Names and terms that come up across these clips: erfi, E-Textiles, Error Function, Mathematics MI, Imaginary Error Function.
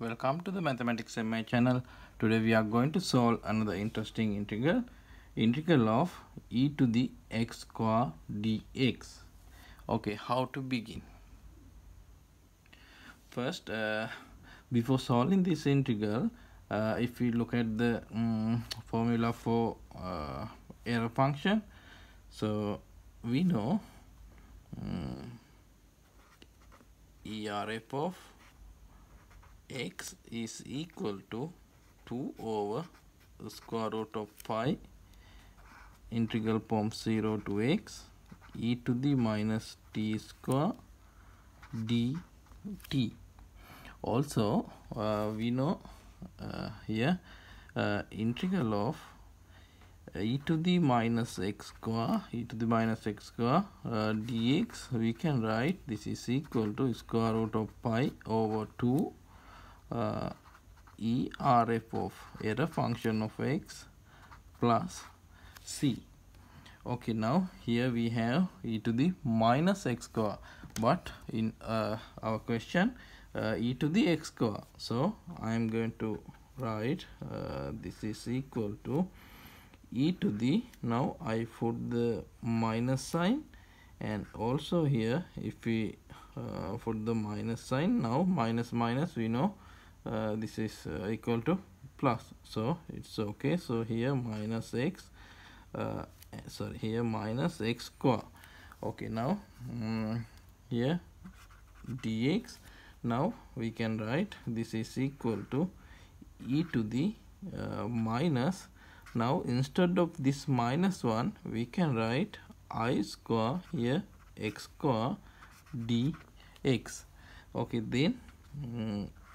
Welcome to the Mathematics MI channel. Today we are going to solve another interesting integral of e to the x square dx. Okay, how to begin? First, before solving this integral, if we look at the formula for error function, so we know erf of x is equal to 2 over the square root of pi integral from 0 to x e to the minus t square dt. Also we know here integral of e to the minus x square dx, we can write this is equal to square root of pi over 2 erf of error function of x plus c. Okay, now here we have e to the minus x square, but in our question e to the x square, so I am going to write this is equal to e to the, now I put the minus sign, and also here if we put the minus sign, now minus minus, we know this is equal to plus, so it's okay. So here minus x minus x square. Okay, now here dx, now we can write this is equal to e to the minus, now instead of this minus one we can write I square here x square dx. Okay, then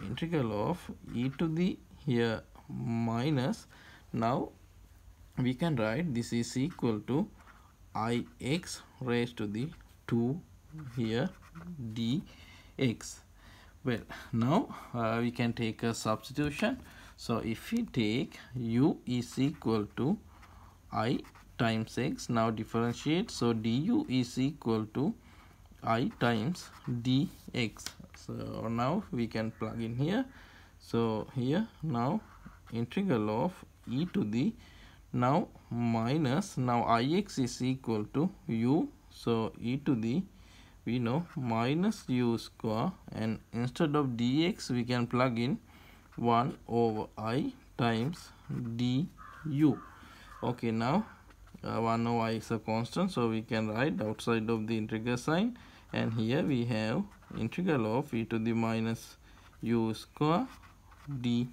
integral of e to the here minus, now we can write this is equal to I x raised to the 2 here dx. Well, now we can take a substitution. So if we take u is equal to I times x, now differentiate, so du is equal to I times dx. So now we can plug in here, so here now integral of e to the, now minus, now ix is equal to u, so e to the, we know minus u square, and instead of dx we can plug in 1 over I times du. Okay, now 1 over I is a constant, so we can write outside of the integral sign, and here we have integral of e to the minus u square du.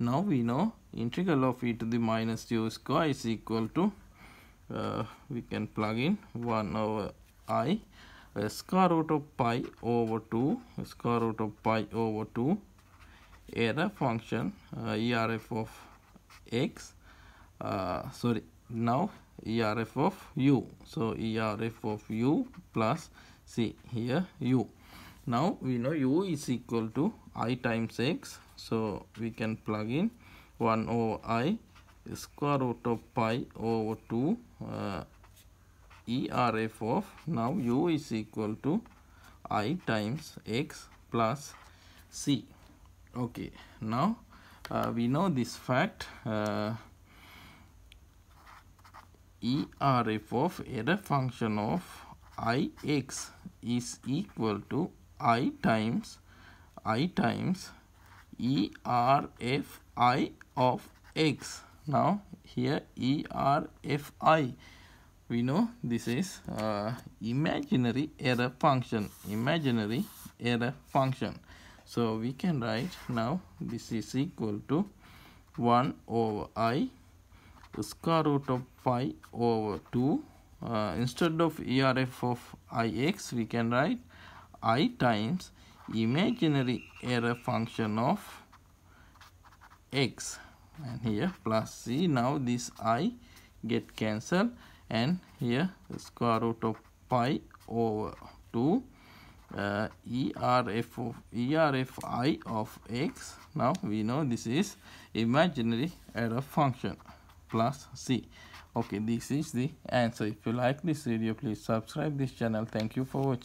Now we know integral of e to the minus u square is equal to, we can plug in 1 over I square root of pi over 2 error function erf of x now erf of u, so erf of u plus c, here u. Now we know u is equal to I times x, so we can plug in 1 over I square root of pi over 2 erf of, now u is equal to I times x plus c. Okay, now we know this fact, erf of error function of ix is equal to I times erfi of x. Now here erfi, we know this is imaginary error function, so we can write now this is equal to 1 over I square root of pi over 2, instead of erf of ix we can write I times imaginary error function of x, and here plus c. Now this I get cancelled, and here square root of pi over 2 erfi of x, now we know this is imaginary error function plus c. Okay, this is the answer. If you like this video, please subscribe this channel. Thank you for watching.